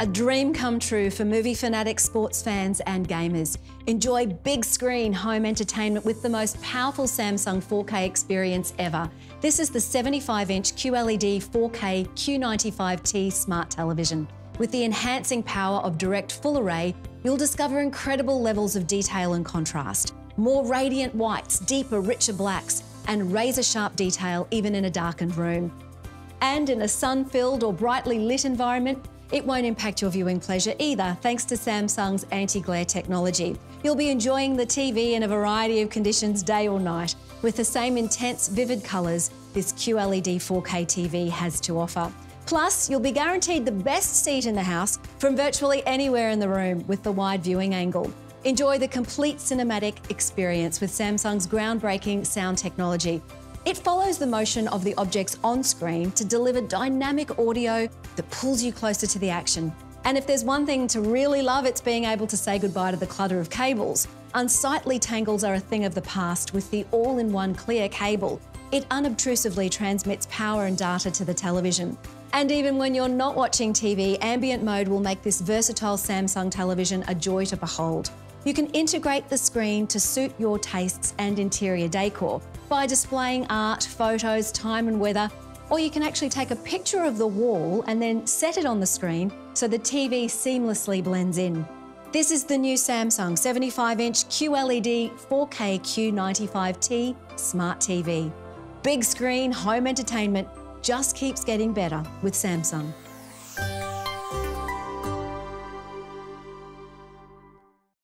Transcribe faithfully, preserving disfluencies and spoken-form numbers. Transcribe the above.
A dream come true for movie fanatics, sports fans and gamers. Enjoy big screen home entertainment with the most powerful Samsung four K experience ever. This is the seventy-five inch Q L E D four K Q ninety-five T smart television. With the enhancing power of Direct Full Array, you'll discover incredible levels of detail and contrast. More radiant whites, deeper, richer blacks, and razor-sharp detail even in a darkened room. And in a sun-filled or brightly lit environment, it won't impact your viewing pleasure either, thanks to Samsung's anti-glare technology. You'll be enjoying the T V in a variety of conditions, day or night. With the same intense, vivid colours this Q L E D four K T V has to offer. Plus, you'll be guaranteed the best seat in the house from virtually anywhere in the room with the wide viewing angle. Enjoy the complete cinematic experience with Samsung's groundbreaking sound technology. It follows the motion of the objects on screen to deliver dynamic audio that pulls you closer to the action. And if there's one thing to really love, it's being able to say goodbye to the clutter of cables. Unsightly tangles are a thing of the past with the all-in-one clear cable. It unobtrusively transmits power and data to the television. And even when you're not watching T V, ambient mode will make this versatile Samsung television a joy to behold. You can integrate the screen to suit your tastes and interior decor by displaying art, photos, time and weather, or you can actually take a picture of the wall and then set it on the screen so the T V seamlessly blends in. This is the new Samsung seventy-five inch Q L E D four K Q ninety-five T Smart T V. Big screen home entertainment just keeps getting better with Samsung.